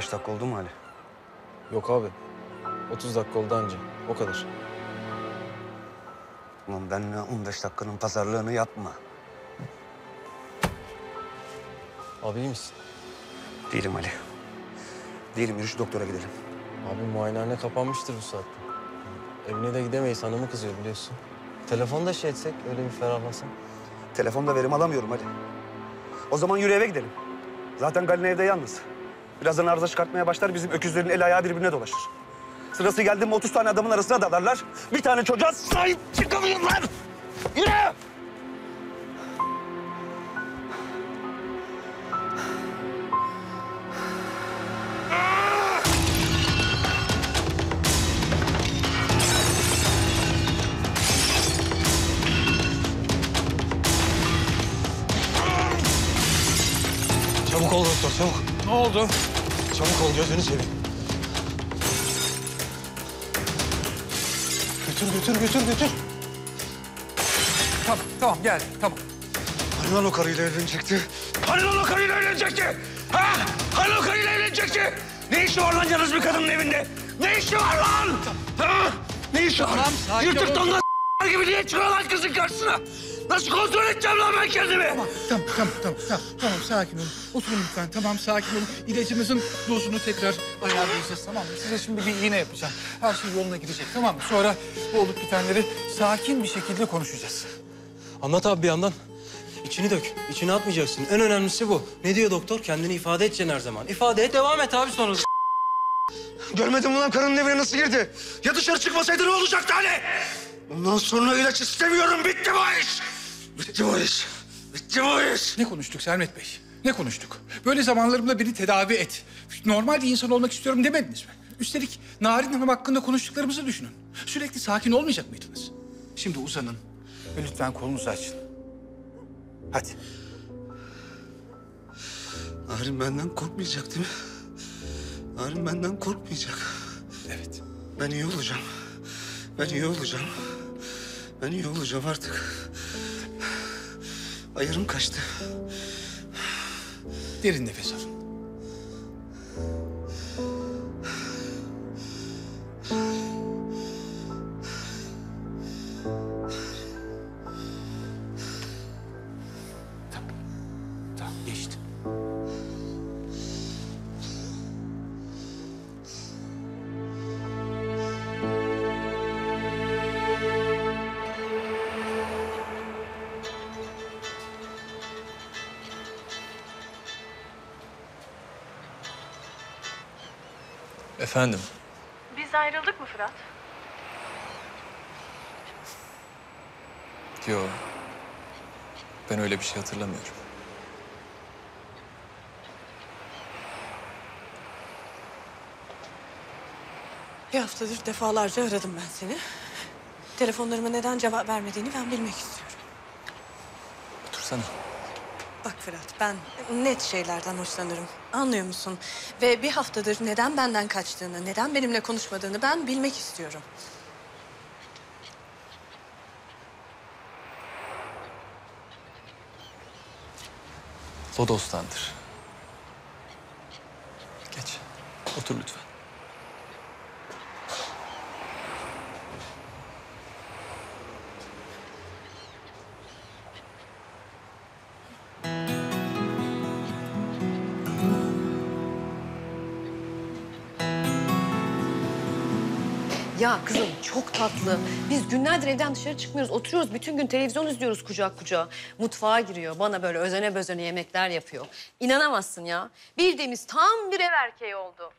45 dakika oldu mu Ali? Yok abi. 30 dakika oldu anca. O kadar. Ulan benimle 15 dakikanın pazarlığını yapma. Abi iyi misin? Değilim Ali. Değilim. Yürü şu doktora gidelim. Abi muayenehane kapanmıştır bu saatte. Evine de gidemeyiz. Hanımı kızıyor biliyorsun. Telefonda şey etsek, öyle bir ferahlasan. Telefonda verim alamıyorum Ali. O zaman yürü eve gidelim. Zaten Galina evde yalnız. Birazdan arıza çıkartmaya başlar, bizim öküzlerin el ayağı birbirine dolaşır. Sırası geldi mi 30 tane adamın arasına dalarlar. Bir tane çocuğa sahip çıkamıyorlar. Yürü! Çabuk ol doktor, çabuk. Ne oldu? Çabuk ol, gözünü seveyim. Götür. Tamam, gel, tamam. Hani o karıyla evlenecekti? Hani o karıyla evlenecekti? Ha? Hani o karıyla evlenecekti? Ne işi var lan yalnız bir kadının evinde? Ne işi var lan? Tamam. Ha? Ne işi var? Tamam, yırtık donla gibi niye çıkıyor lan kızın karşısına? Nasıl kontrol edeceğim lan ben kendimi? Tamam, sakin olun. Oturun lütfen, tamam, sakin olun. İlacımızın dozunu tekrar ayarlayacağız, tamam mı? Size şimdi bir iğne yapacağım. Her şey yoluna gidecek, tamam mı? Sonra bu olup bitenleri sakin bir şekilde konuşacağız. Anlat abi bir yandan. İçini dök, içini atmayacaksın. En önemlisi bu. Ne diyor doktor? Kendini ifade edeceksin her zaman. İfadeye devam et abi sonra. Görmedin mi lan karının evine nasıl girdi? Ya dışarı çıkmasaydı ne olacaktı hani? Ondan sonra ilaç istemiyorum, bitti bu iş! Bitti bu iş. Ne konuştuk Sermet Bey? Ne konuştuk? Böyle zamanlarımda beni tedavi et. Normal bir insan olmak istiyorum demediniz mi? Üstelik Narin Hanım hakkında konuştuklarımızı düşünün. Sürekli sakin olmayacak mıydınız? Şimdi uzanın ve lütfen kolunuzu açın. Hadi. Narin benden korkmayacak değil mi? Narin benden korkmayacak. Evet. Ben iyi olacağım artık. Ayarım kaçtı. Derin nefes alın. Tamam, geçti. Efendim? Biz ayrıldık mı Fırat? Yo. Ben öyle bir şey hatırlamıyorum. Bir haftadır defalarca aradım ben seni. Telefonlarıma neden cevap vermediğini ben bilmek istiyorum. Otursana. Bak Fırat, ben net şeylerden hoşlanırım. Anlıyor musun? Ve bir haftadır neden benden kaçtığını, neden benimle konuşmadığını ben bilmek istiyorum. Lodos'tandır. Geç, otur lütfen. Ya kızım çok tatlı. Biz günlerdir evden dışarı çıkmıyoruz. Oturuyoruz bütün gün televizyon izliyoruz kucak kucağa. Mutfağa giriyor. Bana böyle özene bözene yemekler yapıyor. İnanamazsın ya. Bildiğimiz tam bir ev erkeği oldu.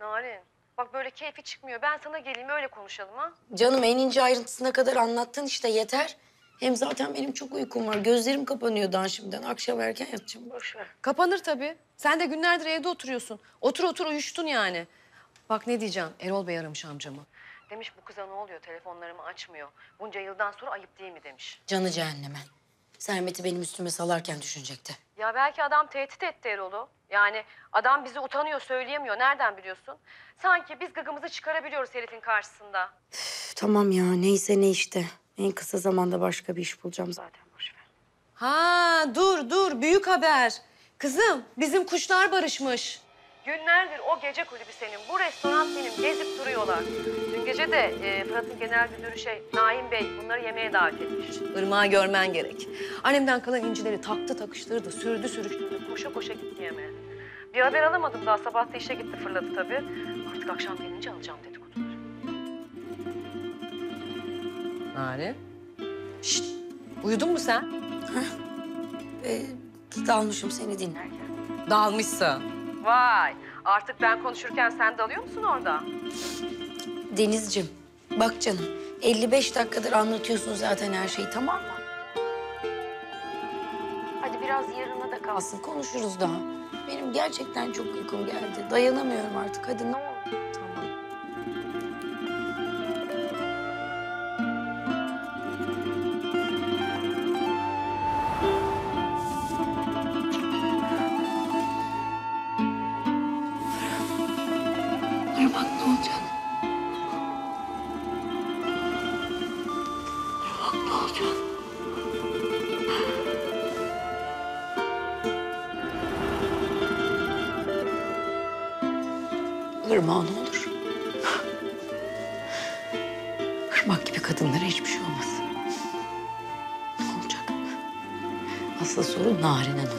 Narin bak böyle keyfi çıkmıyor. Ben sana geleyim öyle konuşalım ha. Canım en ince ayrıntısına kadar anlattın işte yeter. Hem zaten benim çok uykum var. Gözlerim kapanıyordan şimdiden. Akşam erken yatacağım. Boş ver. Kapanır tabii. Sen de günlerdir evde oturuyorsun. Otur uyuştun yani. Bak ne diyeceğim. Erol Bey aramış amcamı. Demiş bu kıza ne oluyor? Telefonlarımı açmıyor. Bunca yıldan sonra ayıp değil mi demiş. Canı cehenneme. Sermet'i benim üstüme salarken düşünecekti. Ya belki adam tehdit etti Erol'u. Yani adam bizi utanıyor, söyleyemiyor. Nereden biliyorsun? Sanki biz gıgımızı çıkarabiliyoruz herifin karşısında. Üf, tamam ya neyse ne işte. En kısa zamanda başka bir iş bulacağım zaten. Boş ver. Ha dur büyük haber. Kızım bizim kuşlar barışmış. Günlerdir o gece kulübü senin, bu restoran benim, gezip duruyorlar. Dün gece de Fırat'ın genel müdürü Naim Bey bunları yemeğe davet etmiş. Irmağı görmen gerek. Annemden kalan incileri taktı takıştırdı, sürdü sürüştürdü, koşa koşa gitti yemeğe. Bir haber alamadım daha, sabah da işe gitti, fırladı tabii. Artık akşam gelince alacağım dedikoduları. Narin, şşt, uyudun mu sen? Dalmışım, seni dinlerken. Dalmışsın. Vay, artık ben konuşurken sen dalıyor musun orada? Denizciğim, bak canım, 55 dakikadır anlatıyorsun zaten her şeyi, tamam mı? Hadi biraz yarına da kalsın, konuşuruz daha. Benim gerçekten çok uykum geldi, dayanamıyorum artık, hadi ne olur. Tamam. Kırmağ ne olur? Kırmak gibi kadınlara hiçbir şey olmaz. Ne olacak? Asıl sorun Narin'e ne olur?